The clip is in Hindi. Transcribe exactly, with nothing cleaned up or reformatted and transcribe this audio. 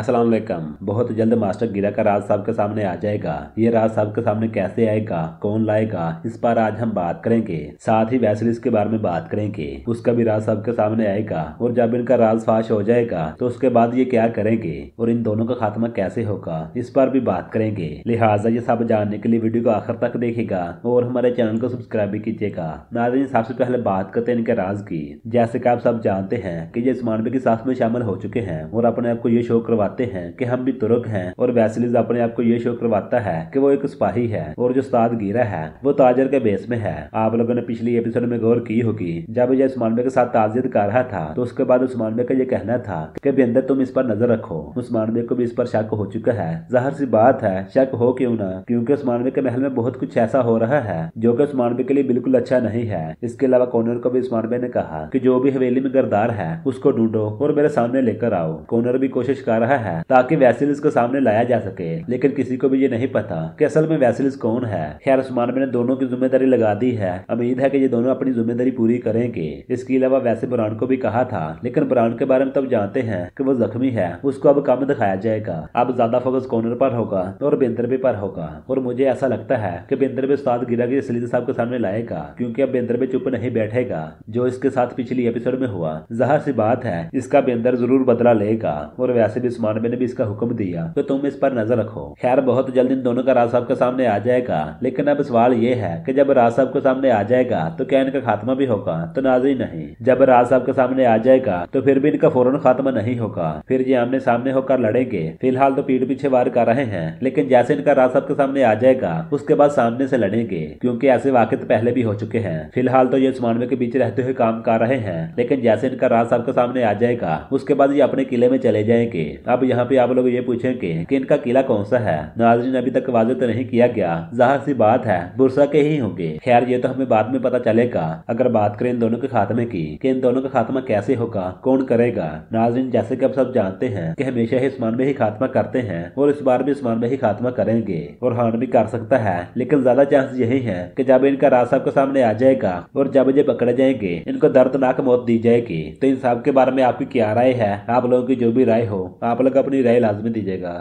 अस्सलाम वालेकुम। बहुत जल्द मास्टर गिरा का राज साहब के सामने आ जाएगा। ये राज साहब के सामने कैसे आएगा, कौन लाएगा, इस पर आज हम बात करेंगे। साथ ही वैसलीस के बारे में बात करेंगे, उसका भी राज साहब के सामने आएगा। और जब इनका राज फाश हो जाएगा तो उसके बाद ये क्या करेंगे और इन दोनों का खात्मा कैसे होगा, इस पर भी बात करेंगे। लिहाजा ये सब जानने के लिए वीडियो को आखिर तक देखेगा और हमारे चैनल को सब्सक्राइब भी कीजिएगा। नाज़रीन, सबसे पहले बात करते हैं इनके राज की। जैसे कि आप सब जानते हैं कि ये मानवी के साथ में शामिल हो चुके हैं और अपने आप को ये शो करवा करवाते हैं कि हम भी तुर्क हैं। और वैसलीस अपने आप को ये शो करवाता है कि वो एक सिपाही है और जो उस्ताद गिरा है वो ताजर के बेस में है। आप लोगों ने पिछली एपिसोड में गौर की होगी, जब यह उस्मान बे के साथ ताजियत कर रहा था तो उसके बाद उस्मान बे का ये कहना था कि अंदर तुम इस पर नजर रखो। उस्मान बे को भी इस पर शक हो चुका है। जाहिर सी बात है, शक हो क्यों ना, क्योंकि उस्मान बे के महल में बहुत कुछ ऐसा हो रहा है जो कि उस्मान बे के लिए बिल्कुल अच्छा नहीं है। इसके अलावा कॉर्नर को भी उस्मान बे ने कहा कि जो भी हवेली में गरदार है उसको ढूंढो और मेरे सामने लेकर आओ। कॉर्नर भी कोशिश कर रहा है ताकि वैसलीस को सामने लाया जा सके, लेकिन किसी को भी ये नहीं पता कि असल में वैसलीस कौन है। खैर, उस्मान बे ने दोनों की जिम्मेदारी लगा दी है। उम्मीद है कि ये दोनों अपनी जिम्मेदारी पूरी करेंगे। इसके अलावा वैसे बुरान को भी कहा था, लेकिन बुरान के बारे में तब जानते हैं कि वो जख्मी है, उसको अब कम दिखाया जाएगा। अब ज्यादा फोकस कॉर्नर पर होगा और बेंदर बे पर होगा। और मुझे ऐसा लगता है कि बेंदर बे उस्ताद गिरा के सलीद साहब के सामने लाएगा, क्योंकि अब बेंदर बे चुप नहीं बैठेगा। जो इसके साथ पिछली एपिसोड में हुआ, जाहिर सी बात है इसका बेंदर जरूर बदला लेगा। और वैसे भी उस्मान बे ने भी इसका हुक्म दिया कि तुम इस पर नजर रखो। खैर, बहुत जल्द इन दोनों का राज साहब के सामने आ जाएगा। लेकिन अब सवाल ये है कि जब राज साहब के सामने आ जाएगा तो क्या इनका खात्मा भी होगा? तो नाज़रीन नहीं, जब राज साहब के सामने आ जाएगा तो फिर भी इनका फौरन खात्मा नहीं होगा। फिर ये आमने सामने होकर लड़ेंगे। फिलहाल तो पीठ पीछे वार कर रहे हैं, लेकिन जैसे इनका राज साहब के सामने आ जाएगा उसके बाद सामने से लड़ेंगे, क्योंकि ऐसे वाक़ित पहले भी हो चुके हैं। फिलहाल तो ये उस्मान बे के बीच रहते हुए काम कर रहे हैं, लेकिन जैसे इनका राज साहब के सामने आ जाएगा उसके बाद ये अपने किले में चले जाएंगे। अब यहाँ पे आप लोग ये पूछेंगे कि इनका किला कौन सा है। नाज़रीन, अभी तक वाज़ेह तो नहीं किया गया, ज़ाहिर सी बात है बुरसा के ही होंगे। खैर, ये तो हमें बाद में पता चलेगा। अगर बात करें इन दोनों के खात्मे की कि इन दोनों का खात्मा कैसे होगा, कौन करेगा। नाज़रीन, जैसे कि आप सब जानते हैं कि हमेशा ही उस्मान बे ही खात्मा करते हैं और इस बार भी उस्मान बे ही खात्मा करेंगे। और हान भी कर सकता है, लेकिन ज्यादा चांस यही है कि जब इनका राज साहब के सामने आ जाएगा और जब ये पकड़े जाएंगे इनको दर्दनाक मौत दी जाएगी। तो इन सब के बारे में आपकी क्या राय है? आप लोगों की जो भी राय हो आप लोग अपनी राय लाजमी दीजिएगा।